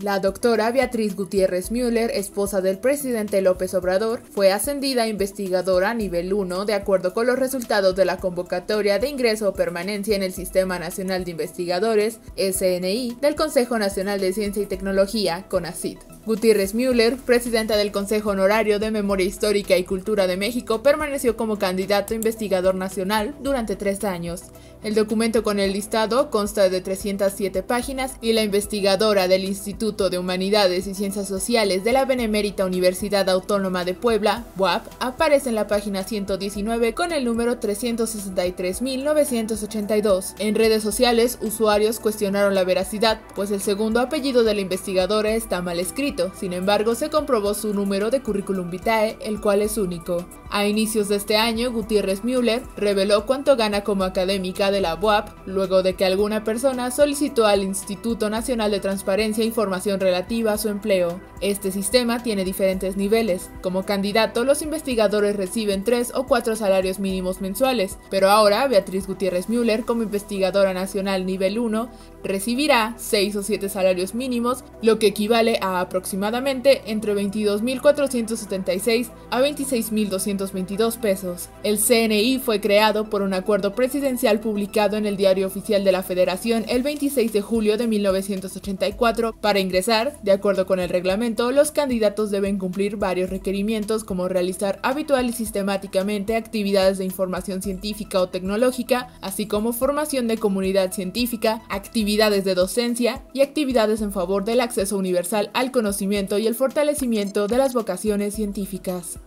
La doctora Beatriz Gutiérrez Müller, esposa del presidente López Obrador, fue ascendida a investigadora nivel 1 de acuerdo con los resultados de la convocatoria de ingreso o permanencia en el Sistema Nacional de Investigadores, SNI, del Consejo Nacional de Ciencia y Tecnología, CONACYT. Gutiérrez Müller, presidenta del Consejo Honorario de Memoria Histórica y Cultura de México, permaneció como candidato a investigador nacional durante 3 años. El documento con el listado consta de 307 páginas y la investigadora del Instituto de Humanidades y Ciencias Sociales de la Benemérita Universidad Autónoma de Puebla, BUAP, aparece en la página 119 con el número 363.982. En redes sociales, usuarios cuestionaron la veracidad, pues el segundo apellido de la investigadora está mal escrito. Sin embargo, se comprobó su número de currículum vitae, el cual es único. A inicios de este año, Gutiérrez Müller reveló cuánto gana como académica de la BUAP, luego de que alguna persona solicitó al Instituto Nacional de Transparencia e Información relativa a su empleo. Este sistema tiene diferentes niveles. Como candidato, los investigadores reciben 3 o 4 salarios mínimos mensuales, pero ahora Beatriz Gutiérrez Müller, como investigadora nacional nivel 1, recibirá 6 o 7 salarios mínimos, lo que equivale a aproximadamente entre 22.476 a 26.222 pesos. El CNI fue creado por un acuerdo presidencial publicado en el Diario Oficial de la Federación el 26 de julio de 1984. Para ingresar, de acuerdo con el reglamento, los candidatos deben cumplir varios requerimientos como realizar habitual y sistemáticamente actividades de información científica o tecnológica, así como formación de comunidad científica, actividades de docencia y actividades en favor del acceso universal al conocimiento y el fortalecimiento de las vocaciones científicas.